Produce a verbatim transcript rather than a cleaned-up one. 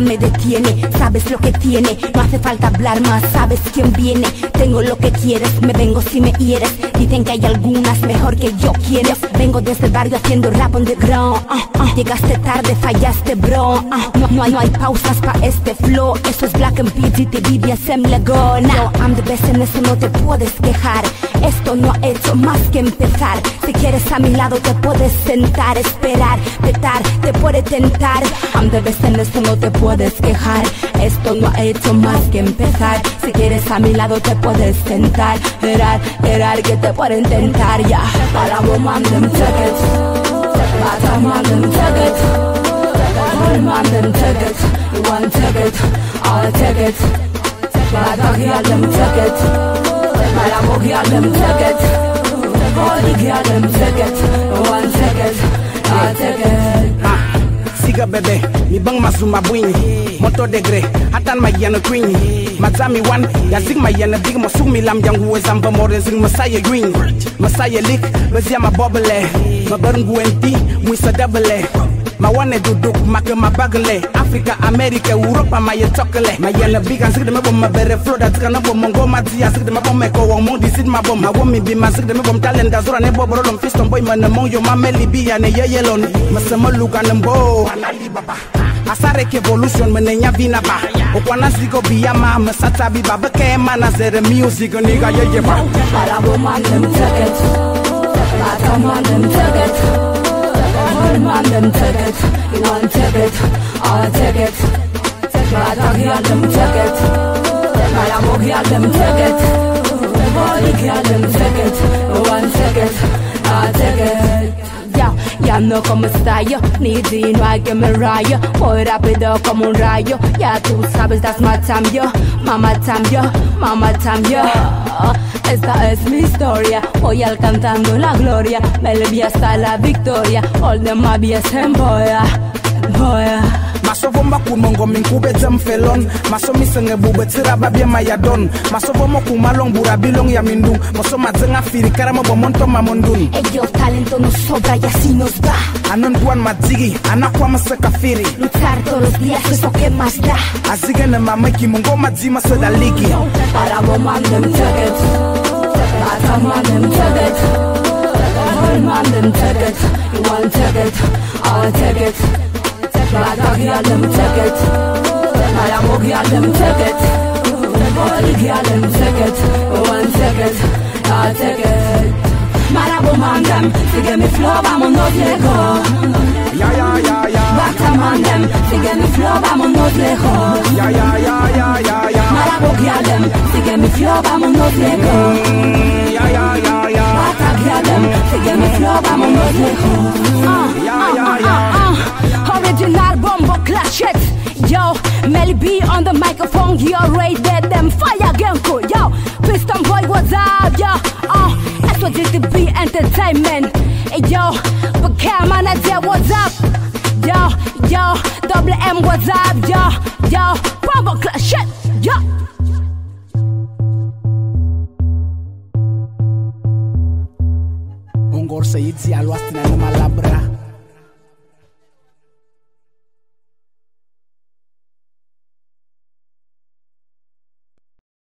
nada me detiene. Sabes lo que tiene, no hace falta hablar más. Sabes quién viene, tengo lo que quieres. Me vengo si me hieres, dicen que hay algunas mejor que yo. ¿Quieres? Vengo desde el barrio haciendo rap underground. uh, uh. Llegaste tarde, fallaste bro. uh, no, no, no hay pausas pa' este flow. Eso es Black and P G, T V, B S M, Lego. Now I'm the best, en eso no te puedes quejar. Esto no ha hecho más que empezar. Si quieres a mi lado te puedes sentar, esperar, petar, te puede tentar. I'm the best, en esto no te puedes quejar. Esto no ha hecho más que empezar. Si quieres a mi lado te puedes sentar, esperar, esperar que te pueden tentar. Ya, yeah. But I will man them tickets. But I man them tickets. I will man them tickets. You want ticket, I'll take it. But I hear them tickets. But I will hear them tickets. All the hear them tickets. You want ticket, I'll take it. Siga bebe, mi bang masuma bwini. Moto degre, hatan ma yana twini. Mazami wan, yazig ma yana dig masumi lam yangu ezamba morenzing masaya green. Masaya lick, bezia ma bobble. Ma barungu enti, mwisa double. Ma wane duduk, make ma bagle. Africa, America, Europa, ma ye chocolate. Ma yana big and sig de ma bom ma bere flow. That's gonna bom mongo ma zi, sig de ma bom eko wang mong disid ma bom. Ma womi bi ma sig de ma bom talent gazura ne bob rolom. Fistong boy ma ne mong yo ma meli bi ya ne ye yelon. Ma sema luka ne mbo, anali baba. Asare ke evolution menenya vinaba okwana zigo biya mama sata bi baba ke mana zere music nigga ye ye ba para bo man dem tickets para man dem tickets para man dem tickets you want tickets all tickets para here dem tickets para bo here dem tickets everybody here dem tickets one ticket all tickets. Ya no como estallo, ni Dino, hay que me rayo. Voy rápido como un rayo. Ya tú sabes, that's my time, yo. Mama time, yo, mama time, yo. Esta es mi historia. Voy alcanzando la gloria. Me eleví hasta la victoria. All the mabies en boya, boya. Maso bomba kumongo minkube zemfelon. Maso misenge bube tira babye mayadon. Maso bomo kumalong burabilong ya mindu. Maso mazenga firi karamo bomonto mamondun. Ellos talento nos sobra y así nos va. Anonduan mazigi, anakwa masekafiri. Luchar todos los días, eso que más da. Azige ne mameki mungo mazima sedaliki. Para woman them tickets. Para woman them tickets. Para woman them tickets. You want tickets, I'll take it. But I hear them tickets. But I will hear them tickets. Everybody hear them tickets. One ticket, I'll take it. Marabo man them, they give me flow, I'm on not let go. Yeah, yeah, yeah, yeah. Bata man them, they give me flow, I'm on not let go. Yeah, yeah, yeah, yeah, yeah, yeah. Marabo hear them, they give me flow, I'm on not let go. Yeah, yeah, yeah, yeah. Bata hear them, they give me flow, I'm on not let go. Yeah, yeah, yeah. Original bombo clash it, yo. Melly B on the microphone, you already dead them fire game cool, yo. Fistong Boy, what's up, yo? Oh, that's what G T B Entertainment, yo. But care manager, what's up, yo, yo. Double M, what's up, yo, yo. Bombo clash it, yo. Ungor se itzi alwastina no malabra.